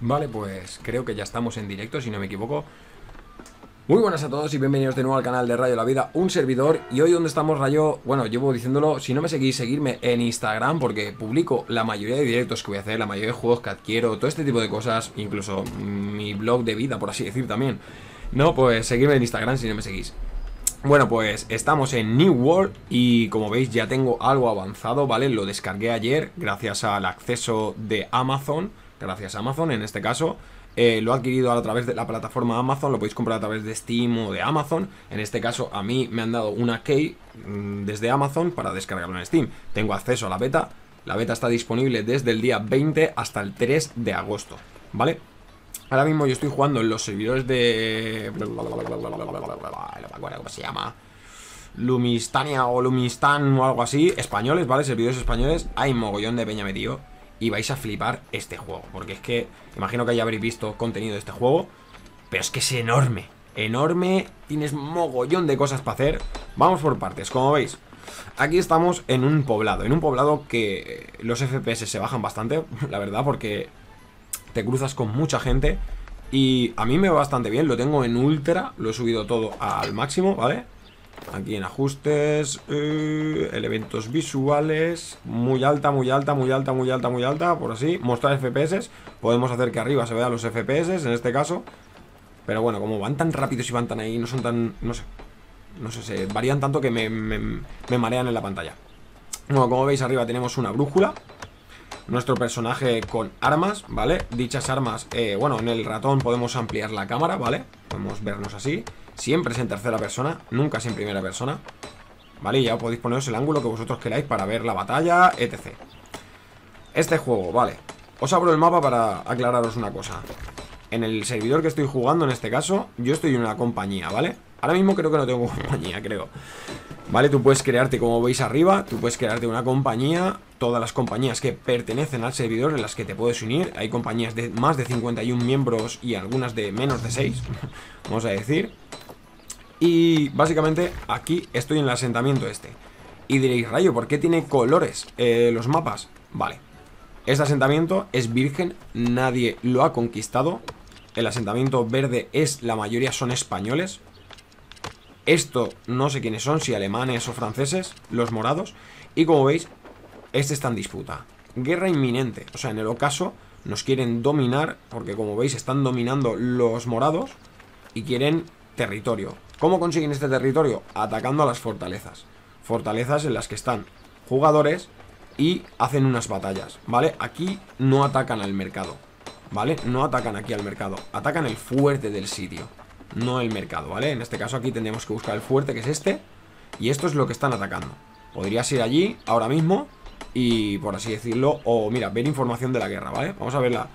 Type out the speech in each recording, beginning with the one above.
Vale, pues creo que ya estamos en directo, si no me equivoco. Muy buenas a todos y bienvenidos de nuevo al canal de Rayo La Vida, un servidor. Y hoy, ¿dónde estamos, Rayo? Bueno, llevo diciéndolo, si no me seguís, seguirme en Instagram, porque publico la mayoría de directos que voy a hacer, la mayoría de juegos que adquiero, todo este tipo de cosas, incluso mi blog de vida, por así decir, también. No, pues seguirme en Instagram si no me seguís. Bueno, pues estamos en New World y como veis ya tengo algo avanzado, ¿vale? Lo descargué ayer gracias al acceso de Amazon, gracias a Amazon en este caso. Lo he adquirido a través de la plataforma Amazon, lo podéis comprar a través de Steam o de Amazon. En este caso a mí me han dado una key desde Amazon para descargarlo en Steam. Tengo acceso a la beta. La beta está disponible desde el día 20 hasta el 3 de agosto, ¿vale? Ahora mismo yo estoy jugando en los servidores de... ¿Cómo se llama? Lumistania o Lumistan o algo así. Españoles, ¿vale? Servidores españoles. Hay mogollón de peña metido. Y vais a flipar este juego. Porque es que... imagino que ya habréis visto contenido de este juego. Pero es que es enorme. Enorme. Tienes mogollón de cosas para hacer. Vamos por partes, como veis. Aquí estamos en un poblado. En un poblado que los FPS se bajan bastante, la verdad, porque... te cruzas con mucha gente. Y a mí me va bastante bien. Lo tengo en ultra. Lo he subido todo al máximo, ¿vale? Aquí en ajustes, elementos visuales. Muy alta, muy alta, muy alta, muy alta, muy alta. Por así. Mostrar FPS. Podemos hacer que arriba se vean los FPS en este caso. Pero bueno, como van tan rápidos y van tan ahí, no son tan... No sé, varían tanto que me marean en la pantalla. Bueno, como veis arriba tenemos una brújula. Nuestro personaje con armas, ¿vale? Dichas armas, bueno, en el ratón podemos ampliar la cámara, ¿vale? Podemos vernos así. Siempre es en tercera persona, nunca es en primera persona, ¿vale? Y ya podéis poneros el ángulo que vosotros queráis para ver la batalla, etc. Este juego, ¿vale? Os abro el mapa para aclararos una cosa. En el servidor que estoy jugando, en este caso, yo estoy en una compañía, ¿vale? Ahora mismo creo que no tengo compañía, creo. Vale, tú puedes crearte, como veis arriba, tú puedes crearte una compañía. Todas las compañías que pertenecen al servidor en las que te puedes unir. Hay compañías de más de 51 miembros y algunas de menos de 6, vamos a decir. Y básicamente aquí estoy en el asentamiento este. Y diréis, Rayo, ¿por qué tiene colores los mapas? Vale, este asentamiento es virgen, nadie lo ha conquistado. El asentamiento verde es, la mayoría son españoles. Esto no sé quiénes son, si alemanes o franceses, los morados. Y como veis, este está en disputa. Guerra inminente, o sea, en el ocaso nos quieren dominar, porque como veis están dominando los morados y quieren territorio. ¿Cómo consiguen este territorio? Atacando a las fortalezas. Fortalezas en las que están jugadores y hacen unas batallas, ¿vale? Aquí no atacan al mercado, ¿vale? No atacan aquí al mercado, atacan el fuerte del sitio. No el mercado, ¿vale? En este caso aquí tendremos que buscar el fuerte, que es este. Y esto es lo que están atacando. Podrías ir allí, ahora mismo. Y, por así decirlo, o mira, ver información de la guerra, ¿vale? Vamos a verla.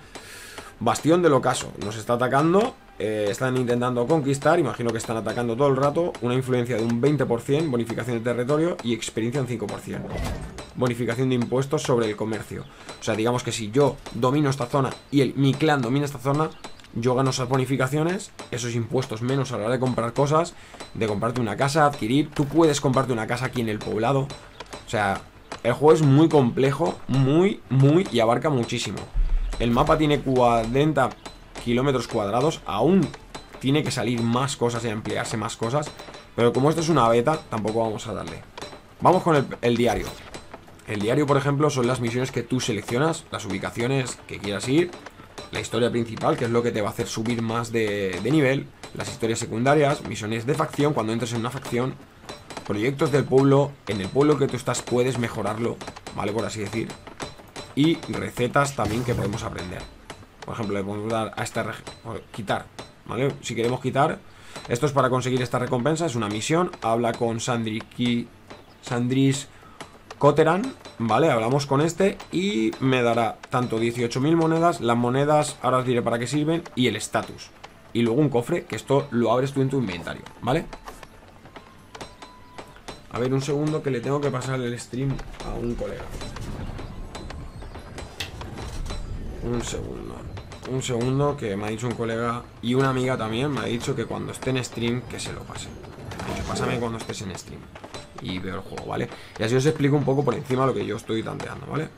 Bastión del ocaso, nos está atacando. Están intentando conquistar. Imagino que están atacando todo el rato. Una influencia de un 20%, bonificación de territorio. Y experiencia un 5%. Bonificación de impuestos sobre el comercio. O sea, digamos que si yo domino esta zona y mi clan domina esta zona, yo gano esas bonificaciones, esos impuestos menos a la hora de comprar cosas, de comprarte una casa, adquirir. Tú puedes comprarte una casa aquí en el poblado. O sea, el juego es muy complejo, muy, y abarca muchísimo. El mapa tiene 40 kilómetros cuadrados. Aún tiene que salir más cosas y ampliarse más cosas. Pero como esto es una beta, tampoco vamos a darle. Vamos con el diario. El diario, por ejemplo, son las misiones que tú seleccionas, las ubicaciones que quieras ir, la historia principal, que es lo que te va a hacer subir más de nivel, las historias secundarias, misiones de facción, cuando entres en una facción, proyectos del pueblo, en el pueblo que tú estás puedes mejorarlo, ¿vale? Por así decir. Y recetas también que podemos aprender. Por ejemplo, le podemos dar a esta quitar, ¿vale? Si queremos quitar, esto es para conseguir esta recompensa, es una misión, habla con Sandris Koteran, ¿vale? Hablamos con este y me dará tanto 18.000 monedas, las monedas, ahora os diré para qué sirven, y el estatus. Y luego un cofre, que esto lo abres tú en tu inventario, ¿vale? A ver, un segundo que le tengo que pasar el stream a un colega. Un segundo que me ha dicho un colega y una amiga también me ha dicho que cuando esté en stream que se lo pase. Me ha dicho, pásame cuando estés en stream. Y veo el juego, ¿vale? Y así os explico un poco por encima lo que yo estoy tanteando, ¿vale?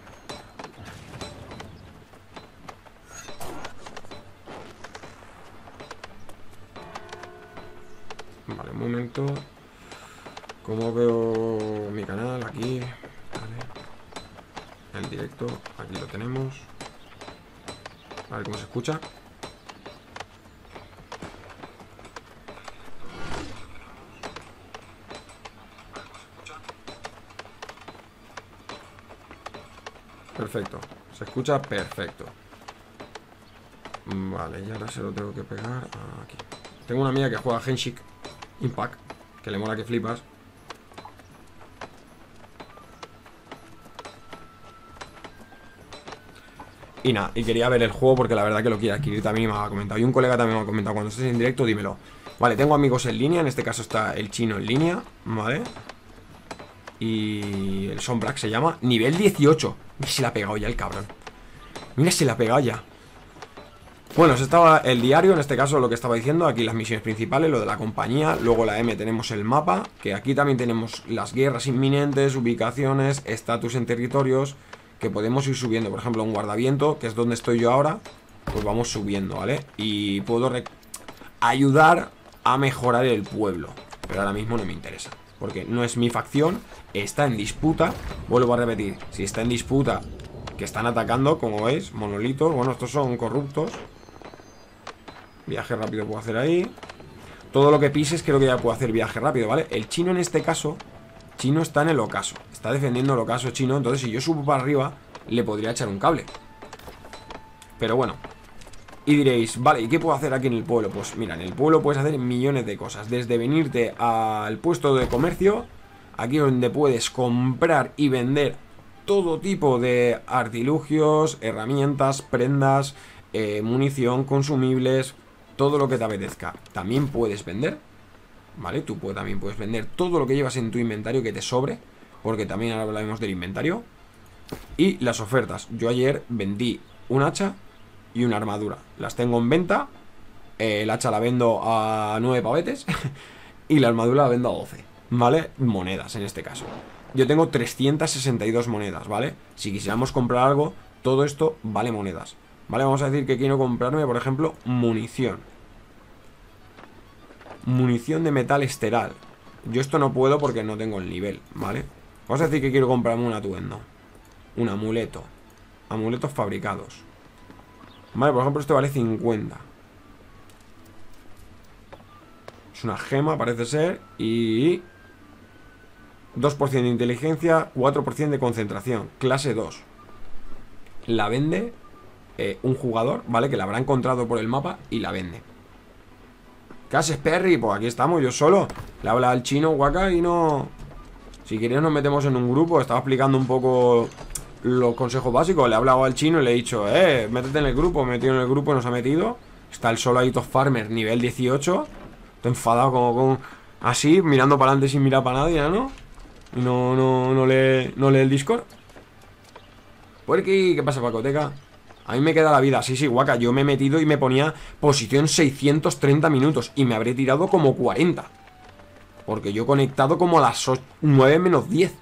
esto. Como veo mi canal aquí, vale. El directo, aquí lo tenemos. A ver cómo se escucha. Perfecto, se escucha perfecto. Vale, y ahora se lo tengo que pegar aquí. Tengo una amiga que juega Genshin Impact, que le mola que flipas. Y nada, y quería ver el juego porque la verdad que lo quiero adquirir también, me ha comentado. Y un colega también me ha comentado, cuando estés en directo dímelo. Vale, tengo amigos en línea, en este caso está el chino en línea, vale. Y el Sombrack se llama, nivel 18. Mira, se la ha pegado ya el cabrón. Mira, se la ha pegado ya. Bueno, eso estaba el diario, en este caso lo que estaba diciendo. Aquí las misiones principales, lo de la compañía. Luego la M tenemos el mapa, que aquí también tenemos las guerras inminentes, ubicaciones, estatus en territorios, que podemos ir subiendo. Por ejemplo, un guardaviento, que es donde estoy yo ahora, pues vamos subiendo, ¿vale? Y puedo ayudar a mejorar el pueblo, pero ahora mismo no me interesa, porque no es mi facción, está en disputa. Vuelvo a repetir, si está en disputa, que están atacando, como veis, monolitos. Bueno, estos son corruptos. Viaje rápido puedo hacer ahí. Todo lo que pises creo que ya puedo hacer viaje rápido, ¿vale? El chino en este caso, chino está en el ocaso, está defendiendo el ocaso chino. Entonces si yo subo para arriba, le podría echar un cable. Pero bueno. Y diréis, vale, ¿y qué puedo hacer aquí en el pueblo? Pues mira, en el pueblo puedes hacer millones de cosas. Desde venirte al puesto de comercio, aquí donde puedes comprar y vender todo tipo de artilugios, herramientas, prendas, munición, consumibles, todo lo que te apetezca. También puedes vender, ¿vale? Tú también puedes vender todo lo que llevas en tu inventario que te sobre, porque también ahora hablaremos del inventario. Y las ofertas. Yo ayer vendí un hacha y una armadura, las tengo en venta. El hacha la vendo a 9 pavetes y la armadura la vendo a 12, ¿vale? Monedas en este caso. Yo tengo 362 monedas, ¿vale? Si quisiéramos comprar algo, todo esto vale monedas, ¿vale? Vamos a decir que quiero comprarme, por ejemplo, munición. Munición de metal esteral. Yo esto no puedo porque no tengo el nivel, ¿vale? Vamos a decir que quiero comprarme un atuendo, un amuleto, amuletos fabricados. Vale, por ejemplo, este vale 50. Es una gema, parece ser. Y 2% de inteligencia, 4% de concentración, clase 2. La vende un jugador, ¿vale? Que la habrá encontrado por el mapa y la vende. ¿Qué haces, Perry? Pues aquí estamos, yo solo. Le habla al chino, guaca, y no... Si queréis nos metemos en un grupo. Estaba explicando un poco los consejos básicos, le he hablado al chino y le he dicho, métete en el grupo, me he metido en el grupo y nos ha metido. Está el soladito farmer, nivel 18. Estoy enfadado como con... así, mirando para adelante sin mirar para nadie, ¿no? No lee el Discord. Porque, ¿qué pasa, Pacoteca? A mí me queda la vida, sí, guaca. Yo me he metido y me ponía posición 630 minutos y me habré tirado como 40, porque yo he conectado como a las 9 menos 10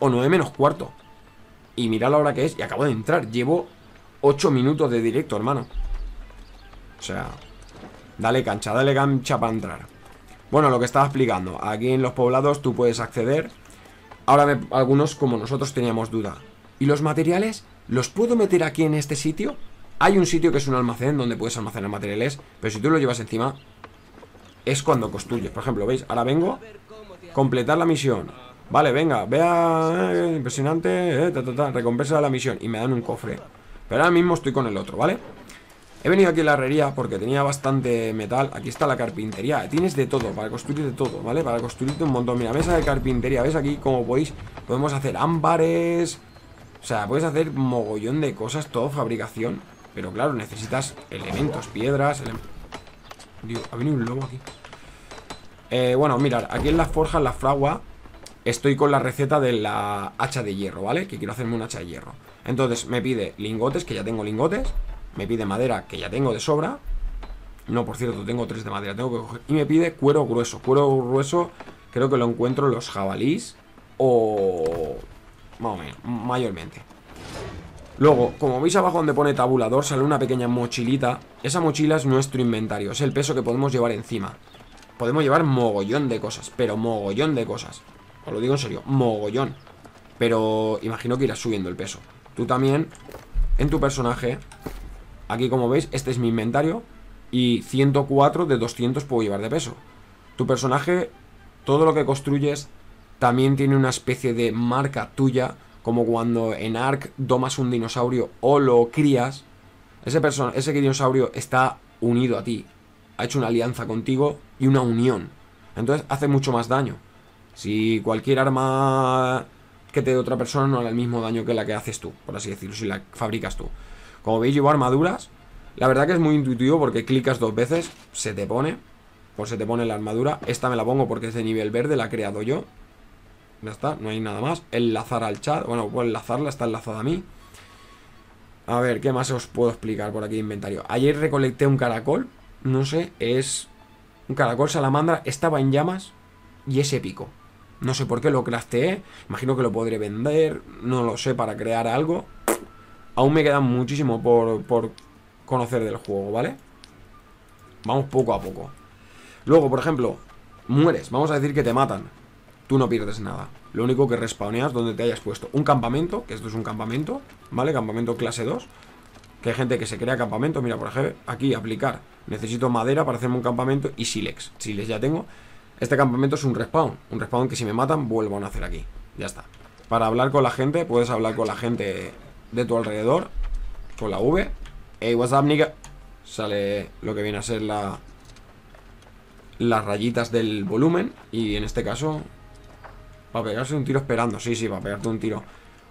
o 9 menos cuarto. Y mirad la hora que es, y acabo de entrar. Llevo 8 minutos de directo, hermano. O sea, dale cancha para entrar. Bueno, lo que estaba explicando, aquí en los poblados tú puedes acceder. Ahora algunos como nosotros teníamos duda. ¿Y los materiales? ¿Los puedo meter aquí en este sitio? Hay un sitio que es un almacén donde puedes almacenar materiales, pero si tú lo llevas encima, es cuando construyes. Por ejemplo, ¿veis? Ahora vengo, completar la misión. Vale, venga, vea, impresionante, recompensa de la misión. Y me dan un cofre. Pero ahora mismo estoy con el otro, ¿vale? He venido aquí a la herrería porque tenía bastante metal. Aquí está la carpintería. Tienes de todo, para construir de todo, ¿vale? Para construirte un montón. Mira, mesa de carpintería. ¿Ves aquí? Como podéis, podemos hacer ámbares. O sea, puedes hacer mogollón de cosas, todo fabricación. Pero claro, necesitas elementos, piedras. Digo, ha venido un lobo aquí. Bueno, mirad, aquí en las forjas, la fragua. Estoy con la receta de la hacha de hierro, ¿vale? Que quiero hacerme una hacha de hierro. Entonces me pide lingotes, que ya tengo lingotes. Me pide madera, que ya tengo de sobra. No, por cierto, tengo 3 de madera, tengo que coger. Y me pide cuero grueso. Cuero grueso creo que lo encuentro en los jabalís o... más o menos, mayormente. Luego, como veis abajo donde pone tabulador, sale una pequeña mochilita. Esa mochila es nuestro inventario, es el peso que podemos llevar encima. podemos llevar mogollón de cosas, pero mogollón de cosas. Os lo digo en serio, mogollón. Pero imagino que irás subiendo el peso. Tú también, en tu personaje. Aquí, como veis, este es mi inventario. Y 104 de 200 puedo llevar de peso. Tu personaje, todo lo que construyes, también tiene una especie de marca tuya. Como cuando en Ark domas un dinosaurio o lo crías. Ese dinosaurio está unido a ti. Ha hecho una alianza contigo y una unión. Entonces hace mucho más daño. Si cualquier arma que te dé otra persona no hará el mismo daño que la que haces tú, por así decirlo, si la fabricas tú. Como veis, llevo armaduras. La verdad que es muy intuitivo porque clicas dos veces, se te pone. Pues se te pone la armadura. Esta me la pongo porque es de nivel verde, la he creado yo. Ya está, no hay nada más. Enlazar al chat, bueno, puedo enlazarla, está enlazada a mí. A ver, ¿qué más os puedo explicar por aquí de inventario? Ayer recolecté un caracol. No sé, es un caracol salamandra. Estaba en llamas y es épico. No sé por qué lo crafteé. Imagino que lo podré vender, no lo sé, para crear algo. Aún me queda muchísimo por conocer del juego, ¿vale? Vamos poco a poco. Luego, por ejemplo, mueres. Vamos a decir que te matan. Tú no pierdes nada. Lo único que respawneas donde te hayas puesto. Un campamento, que esto es un campamento, ¿vale? Campamento clase 2. Que hay gente que se crea campamento. Mira, por ejemplo, aquí aplicar. Necesito madera para hacerme un campamento y sílex. Sílex ya tengo. Este campamento es un respawn. Un respawn que si me matan, vuelvo a nacer aquí. Ya está. Para hablar con la gente, puedes hablar con la gente de tu alrededor. Con la V. Hey, what's up, nigga? Sale lo que viene a ser las rayitas del volumen. Y en este caso, para pegarse un tiro esperando. Sí, para pegarte un tiro.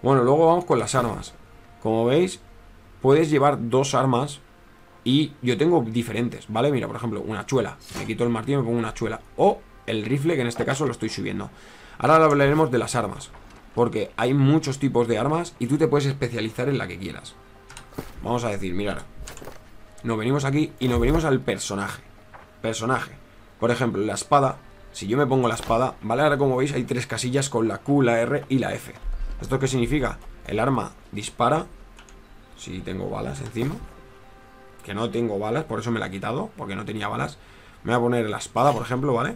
Bueno, luego vamos con las armas. Como veis, puedes llevar dos armas. Y yo tengo diferentes, ¿vale? Mira, por ejemplo, una chuela. Me quito el martillo y me pongo una chuela. O el rifle, que en este caso lo estoy subiendo. Ahora hablaremos de las armas, porque hay muchos tipos de armas y tú te puedes especializar en la que quieras. Vamos a decir, mirad, nos venimos aquí y nos venimos al personaje. Personaje. Por ejemplo, la espada. Si yo me pongo la espada, ¿vale? Ahora, como veis, hay tres casillas con la Q, la R y la F. ¿Esto qué significa? El arma dispara. Si tengo balas encima, que no tengo balas, por eso me la he quitado, porque no tenía balas. Me voy a poner la espada, por ejemplo, ¿vale?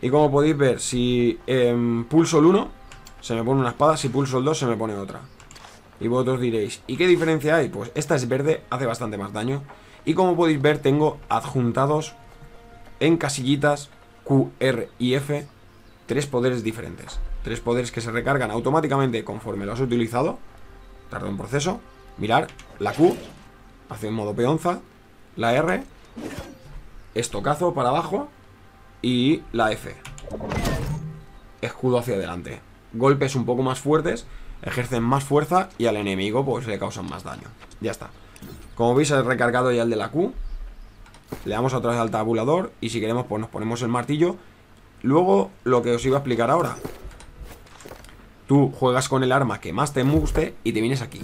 Y como podéis ver, si pulso el 1, se me pone una espada. Si pulso el 2, se me pone otra. Y vosotros diréis, ¿y qué diferencia hay? Pues esta es verde, hace bastante más daño. Y como podéis ver, tengo adjuntados en casillitas Q, R y F tres poderes diferentes. Tres poderes que se recargan automáticamente conforme lo has utilizado. Tarda un proceso. Mirad, la Q hace un modo peonza. La R, estocazo para abajo. Y la F, escudo hacia adelante. Golpes un poco más fuertes, ejercen más fuerza y al enemigo pues le causan más daño. Ya está. Como veis, he recargado ya el de la Q. Le damos otra vez al tabulador y si queremos pues nos ponemos el martillo. Luego, lo que os iba a explicar ahora. Tú juegas con el arma que más te guste y te vienes aquí.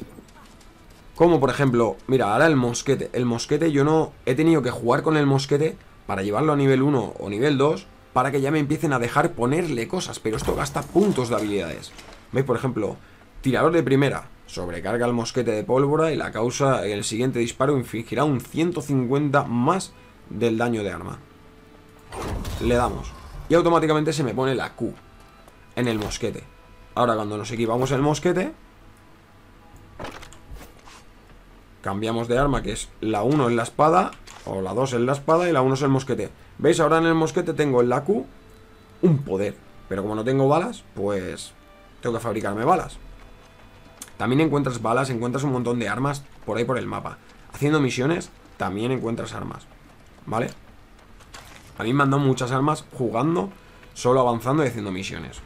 Como por ejemplo, mira, ahora el mosquete. El mosquete yo no he tenido que jugar con el mosquete para llevarlo a nivel 1 o nivel 2, para que ya me empiecen a dejar ponerle cosas. Pero esto gasta puntos de habilidades. ¿Veis? Por ejemplo, tirador de primera. Sobrecarga el mosquete de pólvora y la causa el siguiente disparo infligirá un 150 más del daño de arma. Le damos y automáticamente se me pone la Q en el mosquete. Ahora, cuando nos equipamos el mosquete, cambiamos de arma, que es la 1 en la espada, o la 2 en la espada y la 1 es el mosquete. ¿Veis? Ahora en el mosquete tengo en la Q un poder, pero como no tengo balas, pues tengo que fabricarme balas. También encuentras balas, encuentras un montón de armas por ahí por el mapa. Haciendo misiones también encuentras armas, ¿vale? A mí me han dado muchas armas jugando, solo avanzando y haciendo misiones.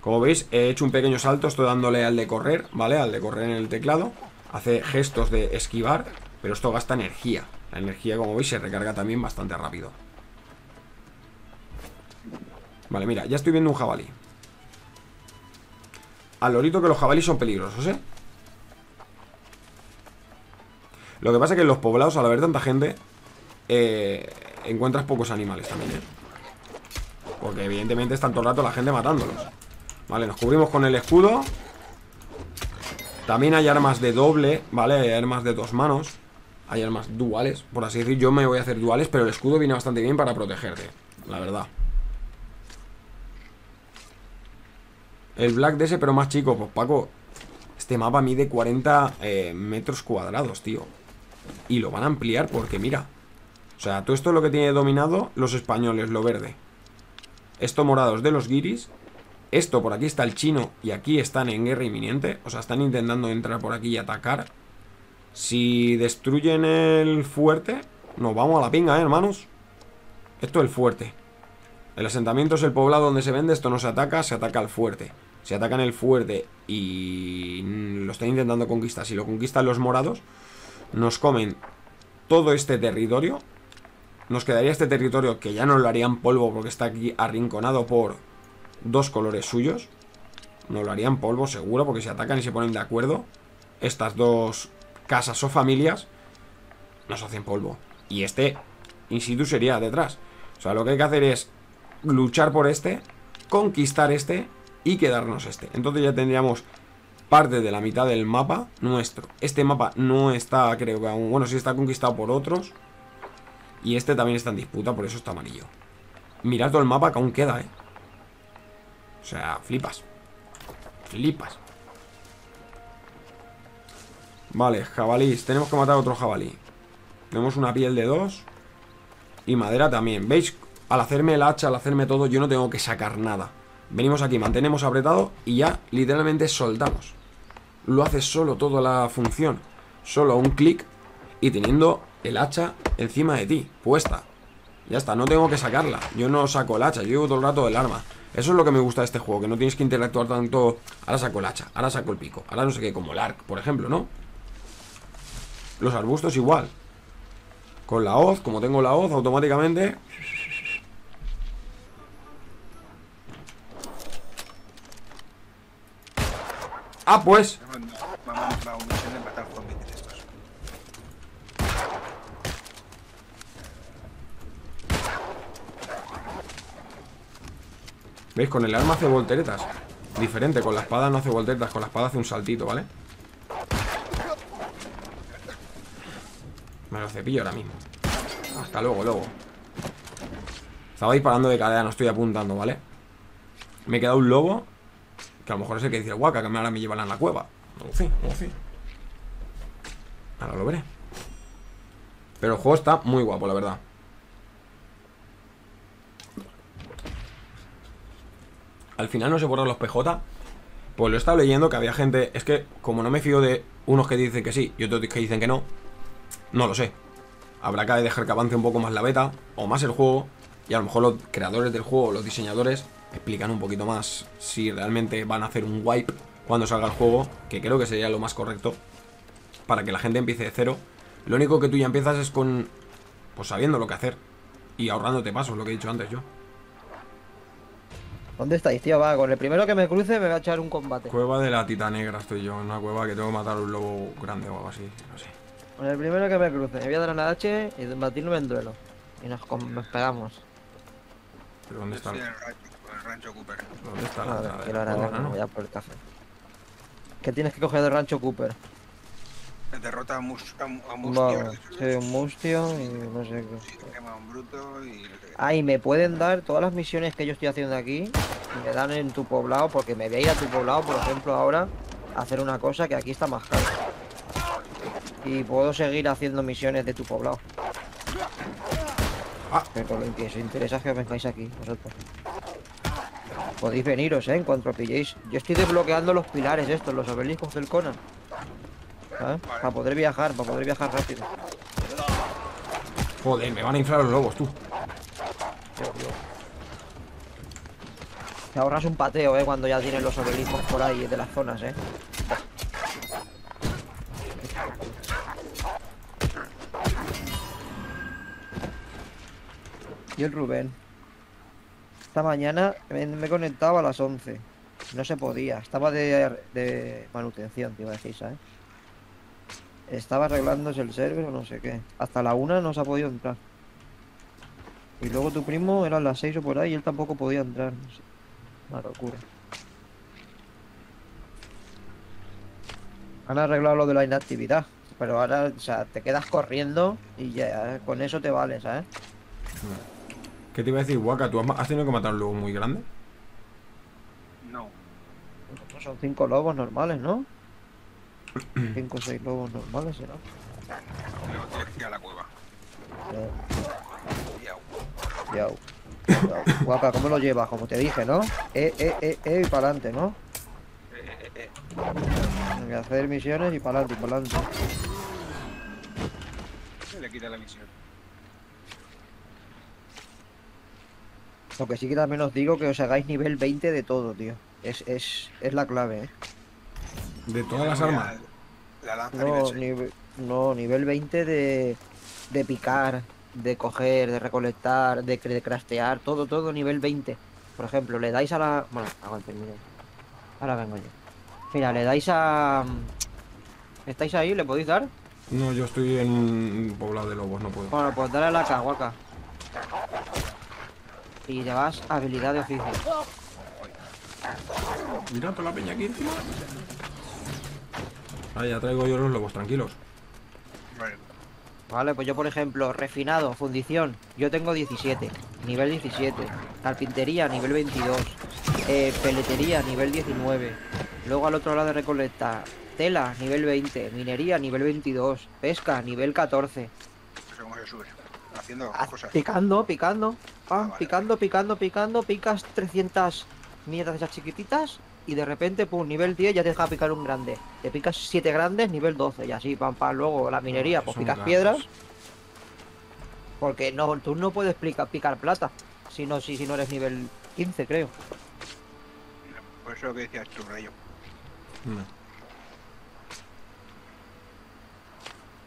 Como veis, he hecho un pequeño salto, estoy dándole al de correr, ¿vale? Al de correr en el teclado. Hace gestos de esquivar, pero esto gasta energía. La energía, como veis, se recarga también bastante rápido. Vale, mira, ya estoy viendo un jabalí. Al lorito que los jabalíes son peligrosos, ¿eh? Lo que pasa es que en los poblados, al haber tanta gente, encuentras pocos animales también, ¿eh? Porque evidentemente están todo el rato la gente matándolos. Vale, nos cubrimos con el escudo. También hay armas de doble, ¿vale? Hay armas de dos manos. hay armas duales, por así decir. Yo me voy a hacer duales, pero el escudo viene bastante bien para protegerte, la verdad. El Black DS, pero más chico. Pues Paco, este mapa mide 40 metros cuadrados, tío. Y lo van a ampliar porque, mira, o sea, todo esto es lo que tiene dominado los españoles, lo verde. Esto morado es de los guiris. Esto por aquí está el chino. Y aquí están en guerra inminente. O sea, están intentando entrar por aquí y atacar. Si destruyen el fuerte, nos vamos a la pinga, hermanos. Esto es el fuerte. El asentamiento es el poblado donde se vende. Esto no se ataca, se ataca al fuerte. Si atacan el fuerte y lo están intentando conquistar, si lo conquistan los morados, nos comen todo este territorio. Nos quedaría este territorio que ya no lo harían polvo porque está aquí arrinconado por dos colores suyos. No lo harían polvo seguro porque se atacan y se ponen de acuerdo. Estas dos casas o familias nos hacen polvo. Y este in situ sería detrás. O sea, lo que hay que hacer es luchar por este, conquistar este y quedarnos este. Entonces ya tendríamos parte de la mitad del mapa nuestro. Este mapa no está, creo que aún, bueno, sí está conquistado por otros. Y este también está en disputa, por eso está amarillo. Mirad todo el mapa que aún queda, eh. O sea, flipas. Flipas. Vale, jabalís. Tenemos que matar a otro jabalí. Tenemos una piel de 2 y madera también. ¿Veis? Al hacerme el hacha, al hacerme todo, yo no tengo que sacar nada. Venimos aquí, mantenemos apretado y ya literalmente soltamos. Lo hace solo toda la función. Solo un clic y teniendo el hacha encima de ti, puesta. Ya está, no tengo que sacarla. Yo no saco el hacha, yo llevo todo el rato el arma. Eso es lo que me gusta de este juego, que no tienes que interactuar tanto. Ahora saco el hacha, ahora saco el pico, ahora no sé qué, como el Ark, por ejemplo, ¿no? Los arbustos igual. Con la hoz, como tengo la hoz, automáticamente... ¡Ah, pues! ¿Veis? Con el arma hace volteretas. Diferente, con la espada no hace volteretas. Con la espada hace un saltito, ¿vale? Me lo cepillo ahora mismo. Hasta luego, luego. Estaba disparando de cadera, no estoy apuntando, ¿vale? Me queda un lobo. Que a lo mejor es el que dice, guaca, que ahora me llevarán a la cueva. Sí, sí. Ahora lo veré. Pero el juego está muy guapo, la verdad. Al final no se borran los PJ. Pues lo he estado leyendo que había gente... Es que como no me fío de unos que dicen que sí y otros que dicen que no, no lo sé. Habrá que dejar que avance un poco más la beta o más el juego. Y a lo mejor los creadores del juego, los diseñadores... explican un poquito más si realmente van a hacer un wipe cuando salga el juego, que creo que sería lo más correcto para que la gente empiece de cero. Lo único que tú ya empiezas es con, pues, sabiendo lo que hacer y ahorrándote pasos, lo que he dicho antes yo. ¿Dónde estáis, tío? Va, con el primero que me cruce me va a echar un combate. Cueva de la Tita Negra estoy yo, en una cueva que tengo que matar a un lobo grande o algo así, no sé. Con el primero que me cruce me voy a dar una H y batirme en duelo y nos pegamos. ¿Pero dónde están? Rancho Cooper. ¿Dónde está la otra? Quiero ahora no voy a por el café. ¿Qué tienes que coger de Rancho Cooper? Derrota a Mustio. Vale, sí, un Mustio y no sé qué. Sí, quema un bruto y... Ah, y me pueden dar todas las misiones que yo estoy haciendo aquí. Y me dan en tu poblado, porque me voy a ir a tu poblado, por ejemplo, ahora a hacer una cosa que aquí está más caro. Y puedo seguir haciendo misiones de tu poblado. Ah. Que con lo que os interesa que vengáis aquí, vosotros. Podéis veniros, en cuanto pilléis. Yo estoy desbloqueando los pilares estos, los obeliscos del Conan. ¿Sabes? Para poder viajar rápido. Joder, me van a inflar los lobos, tú. Te ahorras un pateo, cuando ya tienen los obeliscos por ahí, de las zonas, Y el Rubén. Esta mañana me conectaba a las 11. No se podía. Estaba de manutención, te iba a decir, ¿sabes? Estaba arreglándose el server o no sé qué. Hasta la 1 no se ha podido entrar. Y luego tu primo eran las 6 o por ahí y él tampoco podía entrar. No sé. Una locura. Han arreglado lo de la inactividad. Pero ahora, o sea, te quedas corriendo y ya con eso te vale, ¿sabes? ¿Qué te iba a decir, Waka? ¿Tú has tenido que matar un lobo muy grande? No. Nosotros son 5 lobos normales, ¿no? 5 o 6 lobos normales, ¿será? Luego tienes que ir a la cueva. Yau. Waka, ¿cómo lo llevas? Como te dije, ¿no? Y para adelante, ¿no? Tengo que hacer misiones y para adelante, para adelante. Se le quita la misión. Lo que sí que también os digo que os hagáis nivel 20 de todo, tío. Es la clave, ¿eh? ¿De todas las armas? La lanza no, nivel 20 de picar, de coger, de recolectar, de craftear, todo nivel 20. Por ejemplo, le dais a la... Bueno, aguante, mira. Ahora vengo yo. Mira, le dais a... ¿Estáis ahí? ¿Le podéis dar? No, yo estoy en un poblado de lobos, no puedo. Bueno, pues dale a la Waka. Y le vas a habilidad de oficio. Mira toda la peña aquí encima. Ah, ya traigo yo los lobos, tranquilos. Vale, pues yo por ejemplo, refinado, fundición, yo tengo 17, nivel 17. Carpintería, nivel 22. Peletería, nivel 19. Luego al otro lado de recolecta, tela, nivel 20. Minería, nivel 22. Pesca, nivel 14. Eso como se sube, haciendo cosas. Picando. Ah, vale. Picando. Picas 300 mierdas esas chiquititas. Y de repente, pum, nivel 10 ya te deja picar un grande. Te picas 7 grandes, nivel 12. Y así, pam, pam. Luego la minería, pues picas piedras. Porque no, tú no puedes picar plata. Si no eres nivel 15, creo. Por eso que decías tú, rayo.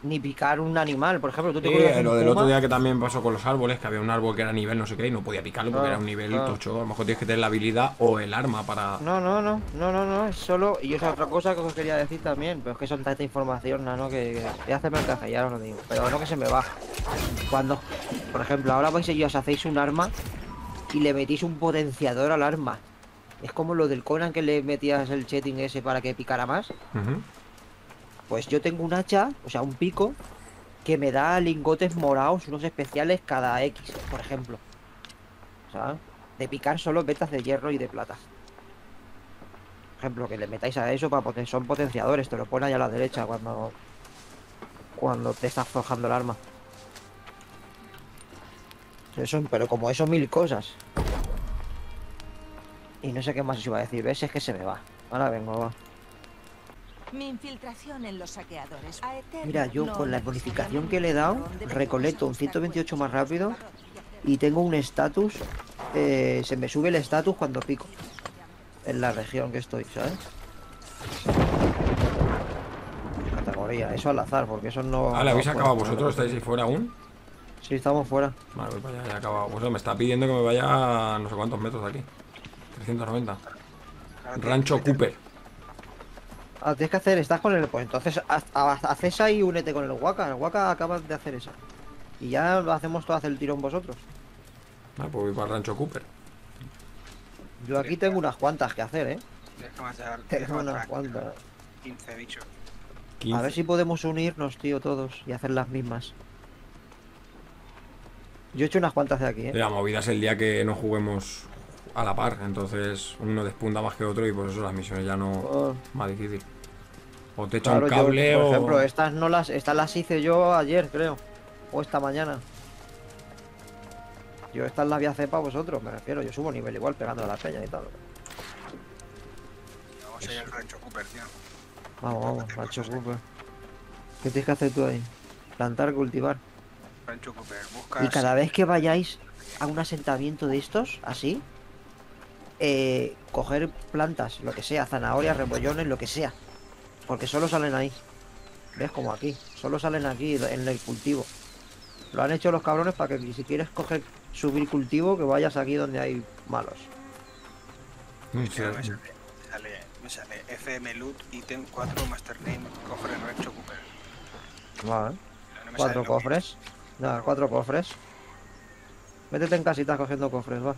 Ni picar un animal, por ejemplo, tú te acuerdas lo del otro día que también pasó con los árboles, que había un árbol que era nivel no sé qué y no podía picarlo porque era un nivel tocho. A lo mejor tienes que tener la habilidad o el arma para... No, es solo... Y esa otra cosa que os quería decir también, pero es que son tanta información, ¿no? Que hacerme el caja, ya os lo digo, pero no que se me baja. Cuando, por ejemplo, ahora vais y os hacéis un arma y le metís un potenciador al arma. Es como lo del Conan que le metías el chatting ese para que picara más. Pues yo tengo un hacha, o sea, un pico, que me da lingotes morados, unos especiales cada X, por ejemplo. O sea, de picar solo vetas de hierro y de plata. Por ejemplo, que le metáis a eso, para son potenciadores, te lo pones ahí a la derecha cuando te estás forjando el arma. Eso, pero como eso, mil cosas. Y no sé qué más os iba a decir, ¿ves? Es que se me va. Ahora vengo, va. Mi infiltración en los saqueadores. Mira, yo con la bonificación que le he dado, recolecto un 128 más rápido y tengo un estatus. Se me sube el estatus cuando pico en la región que estoy, ¿sabes? Categoría, eso al azar, porque eso no... Ah, ¿la habéis acabado vosotros? ¿Estáis ahí fuera aún? Sí, estamos fuera. Vale, pues ya he acabado. Vosotros me está pidiendo que me vaya a no sé cuántos metros de aquí. 390. Rancho Cooper. Ah, tienes que hacer, estás con el... Pues entonces haz esa y únete con el Waka. El Waka acaba de hacer esa. Y ya lo hacemos todo, hacer el tirón vosotros. Ah, pues voy para el Rancho Cooper. Yo aquí tengo unas cuantas que hacer, ¿eh? Tengo unas cuantas. 15 bichos. A ver si podemos unirnos, tío, todos. Y hacer las mismas. Yo he hecho unas cuantas de aquí, ¿eh? La movida es el día que no juguemos... a la par, entonces uno despunta más que otro y por eso las misiones ya no... más difícil. O te echa un cable yo, por ejemplo, estas no las... Estas las hice yo ayer, creo. O esta mañana. Yo estas las voy a hacer para vosotros, me refiero. Yo subo nivel igual pegando a las peñas y tal. Vamos a ir al Rancho Cooper, tío. Vamos, Rancho Cooper. ¿Qué tienes que hacer tú ahí? Plantar, cultivar. Rancho Cooper, buscas... Y cada vez que vayáis a un asentamiento de estos, así... coger plantas, lo que sea, zanahorias, rebollones, lo que sea. Porque solo salen ahí. ¿Ves? Como aquí. Solo salen aquí en el cultivo. Lo han hecho los cabrones para que si quieres coger, subir cultivo, que vayas aquí donde hay malos. Me sale FM Loot, Item 4, Master Name, Cofre Rancho Cooper. Vale. 4 cofres. Nada, 4 cofres. Métete en casitas cogiendo cofres, va.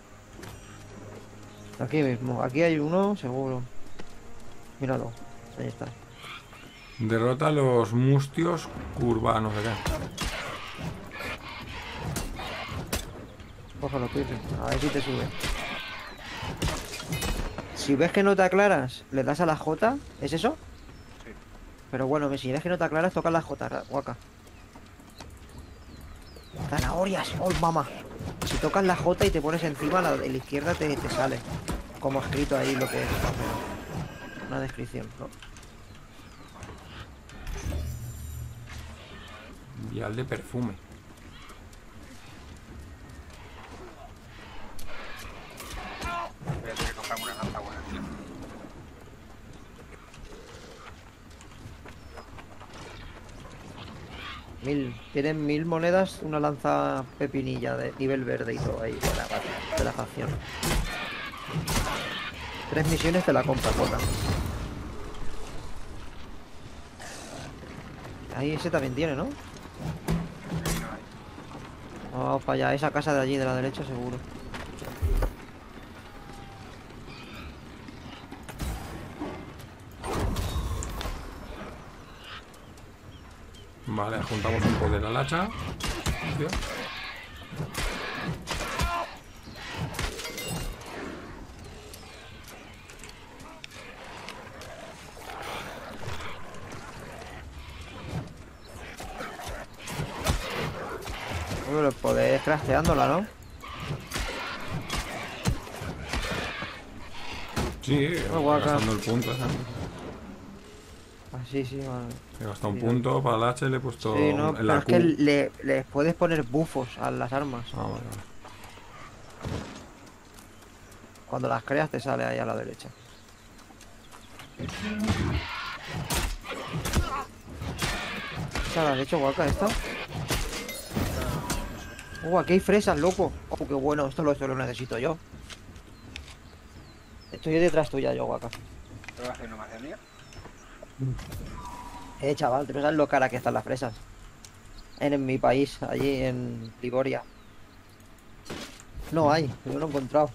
Aquí mismo, aquí hay uno seguro. Míralo, ahí está. Derrota a los mustios curvanos acá. Cógelo, Pirri. A ver si te sube. Si ves que no te aclaras, le das a la J. ¿Es eso? Sí. Pero bueno, si ves que no te aclaras, toca la J, guaca. Zanahorias, oh mamá. Si tocas la J y te pones encima, la izquierda te sale. Como escrito ahí lo que es. Una descripción, ¿no? Vial de perfume. Voy a tener que comprar una lanza buena, tío. Tienen 1000 monedas, una lanza pepinilla de nivel verde y todo ahí de la facción. 3 misiones de la compra, Conan. Ahí ese también tiene, ¿no? Vamos para allá, esa casa de allí, de la derecha, seguro. Vale, juntamos un poder al hacha. Hostia. Pero podéis crafteándola, ¿no? Sí, gastando el punto. Ah, sí, vale. He gastado un punto para el hacha y le he puesto... Sí, no, pero es que le puedes poner bufos a las armas. Ah, vale, vale. Cuando las creas te sale ahí a la derecha. ¿Se la has hecho, guaca, esto? ¡Oh, aquí hay fresas, loco! ¡Oh, qué bueno! Esto lo necesito yo. Estoy detrás tuya, yo, guaca. ¿Te vas a hacer una más de mía? Chaval, te sabes lo cara que están las fresas. En mi país, allí en Liboria. No hay, yo no he encontrado.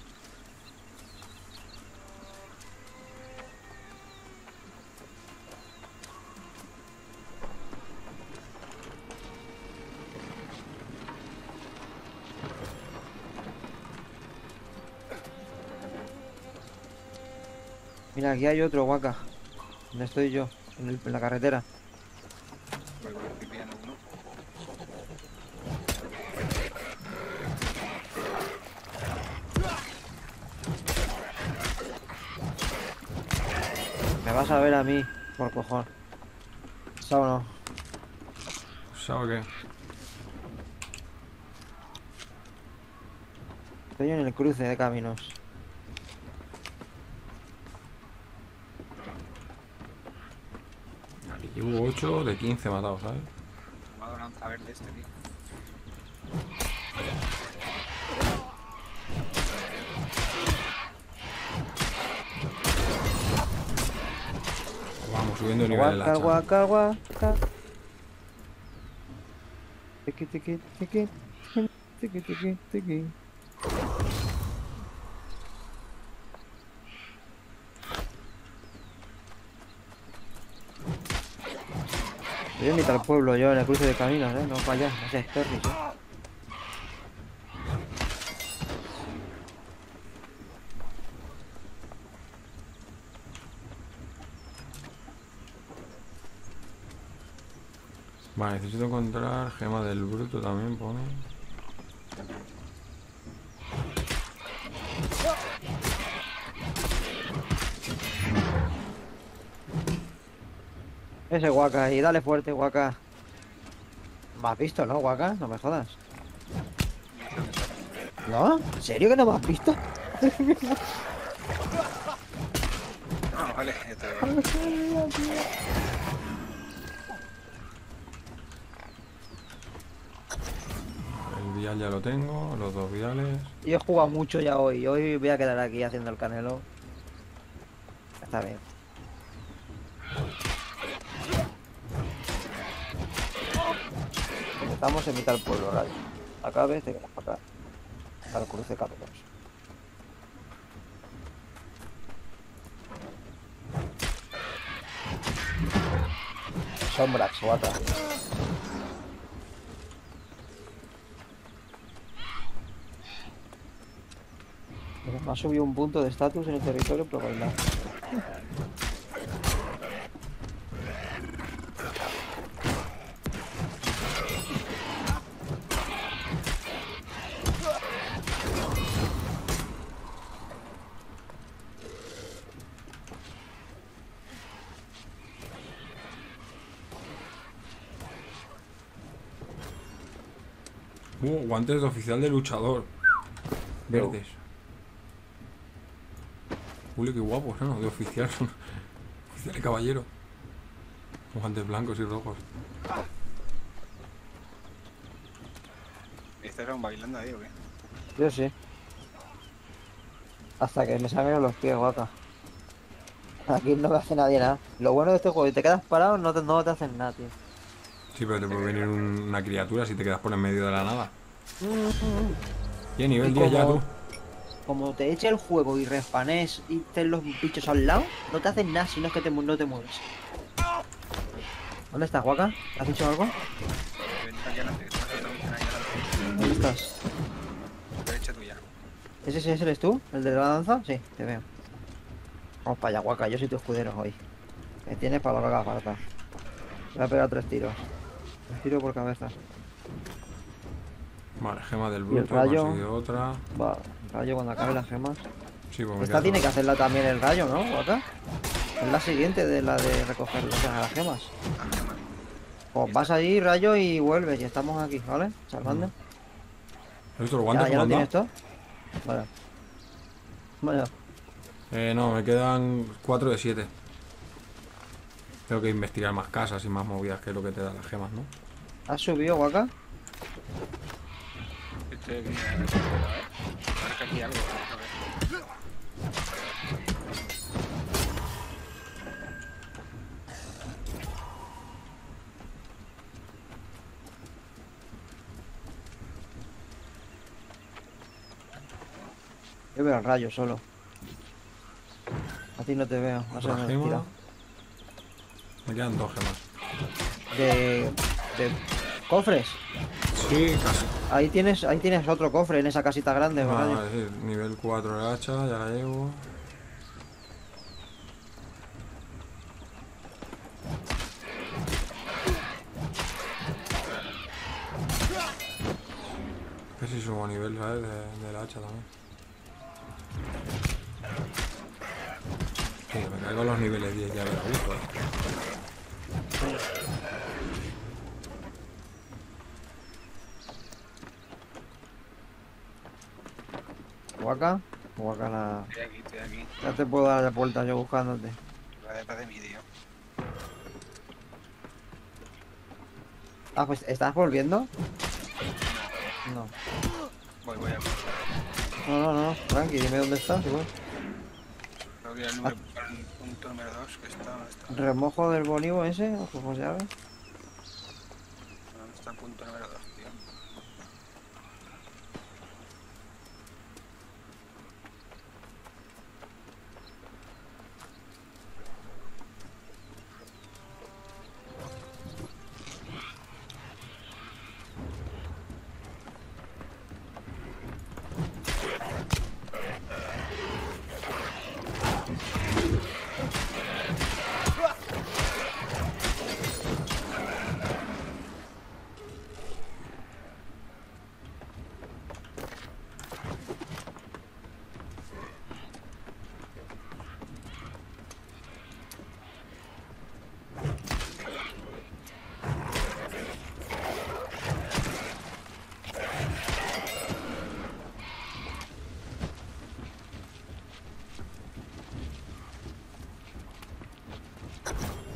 Mira, aquí hay otro, guaca. ¿Dónde estoy yo? En la carretera. Me vas a ver a mí, por cojón. ¿Sao no? ¿Sao qué? Estoy en el cruce de caminos. Hubo 8 de 15 matados, ¿sabes? Me ha dado lanza verde este, tío. Vamos subiendo el nivel de la hacha. Guaca, guaca. Tiki, tiki, tiki. Tiki, tiki, tiki. Yo ni tal pueblo, yo en el cruce de caminos, no para allá, no sé, Terry, Vale, necesito encontrar gema del bruto también, pone. Ese guaca, y dale fuerte, guaca. ¿Me has visto, no, guaca? No me jodas. ¿No? ¿En serio que no me has visto? No, vale, ya te lo veo. El vial ya lo tengo, los dos viales. Yo he jugado mucho ya hoy. Hoy voy a quedar aquí haciendo el canelo. Está bien. Estamos en mitad del pueblo, rayo. Acá ves, te quedas para acá. Al cruce caminos. sombras o atrás. Me ha subido un punto de estatus en el territorio, pero bueno. Guantes de oficial de luchador. Verdes. Julio, qué guapos, ¿no? De oficial. Oficial de caballero. Guantes blancos y rojos. ¿Este era un bailando ahí o qué? Yo sí. Hasta que me sangren los pies, guaca. Aquí no me hace nadie nada. Lo bueno de este juego, si te quedas parado no te hacen nada, tío. Sí, pero te puede venir una criatura si te quedas por en medio de la nada. Y a nivel 10 ya tú. Como te eche el juego y respanes y ten los bichos al lado, no te hacen nada si no es que no te mueves. ¿Dónde estás, Guaca? ¿Has dicho algo? ¿Dónde estás? Derecha tuya. ¿Ese eres tú? ¿El de la danza? Sí, te veo. Vamos para allá, Guaca, yo soy tu escudero hoy. Me tienes para lo que haga falta. Me ha pegado 3 tiros. 3 tiros por cabeza. Vale, gema del bruto, ha conseguido otra. Vale, rayo cuando acabe las gemas. Sí, pues esta tiene que hacerla también el rayo, ¿no? Acá. Es la siguiente de la de recoger las gemas. Pues vas allí, rayo, y vuelves. Y estamos aquí, ¿vale? Charmando. ¿Has visto los guantes? ¿Ya no tienes esto? Vale. Vale. No, me quedan 4 de 7. Tengo que investigar más casas y más movidas, que es lo que te dan las gemas, ¿no? ¿Has subido, Guaca? Este viene a ver. Marca aquí algo. Yo veo el rayo solo. A ti no te veo. No sé dónde tirar. Me quedan 2 gemas. ¿De cofres? Sí, casi. Ahí tienes otro cofre en esa casita grande, ¿verdad? Ah, sí, nivel 4 el hacha, ya la llevo. Casi subo nivel, ¿sabes? De la hacha también. Sí, me caigo a los niveles 10 ya, me la gusto. Guaca, guaca la... Estoy aquí. Ya te puedo dar la vuelta yo buscándote. Va detrás de mí, tío. Ah, pues, ¿estás volviendo? No. Voy a ver. No, tranqui, dime dónde estás, igual. Creo que era el punto número 2 que está... ¿Dónde está? ¿Remojo del bolivo ese? Ojo, ¿cómo se llama? ¿Dónde está el punto número 2?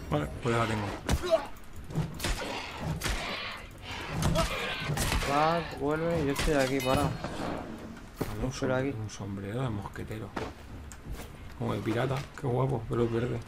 Vale, pues ya la tengo. Va, vuelve, yo estoy aquí parado. Un sombrero de mosquetero. Como de pirata, qué guapo, pero es verde.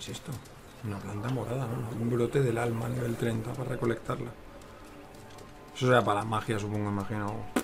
es esto? Una planta morada, ¿no? Un brote del alma nivel 30 para recolectarla. Eso será para magia, supongo, imagino.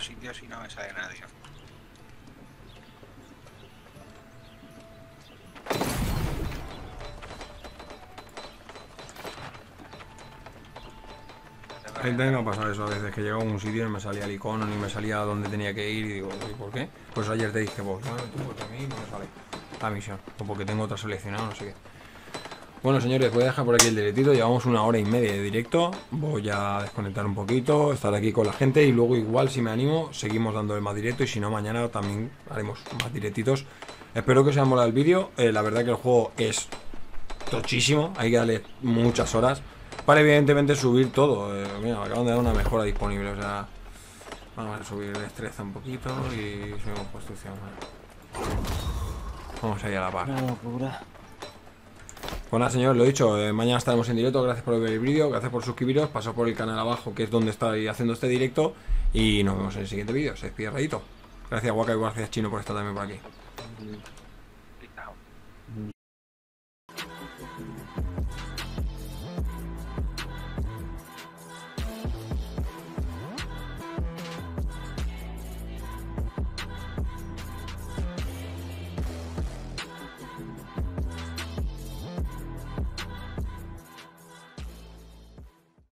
Sitios y no me sale nadie. A mí también me ha pasado eso a veces, que llegaba a un sitio y no me salía el icono, ni me salía a dónde tenía que ir, y digo, ¿y por qué? Pues ayer te dije, vos, bueno, tú, porque a mí no me sale la misión, o porque tengo otra seleccionada, no sé qué. Bueno, señores, voy a dejar por aquí el directito. Llevamos 1 hora y media de directo. Voy a desconectar un poquito, estar aquí con la gente y luego igual, si me animo, seguimos dando el más directo, y si no, mañana también haremos más directitos. Espero que os haya molado el vídeo. La verdad que el juego es tochísimo. Hay que darle muchas horas para evidentemente subir todo. Mira, me acaban de dar una mejora disponible. O sea, vamos a subir destreza un poquito y subimos construcción. Vamos a ir a la par. Pues nada, señores, lo dicho, mañana estaremos en directo. Gracias por ver el vídeo, gracias por suscribiros, pasad por el canal abajo, que es donde estáis haciendo este directo, y nos vemos en el siguiente vídeo. Se despide Rayito. Gracias, Waka, y gracias, Chino, por estar también por aquí.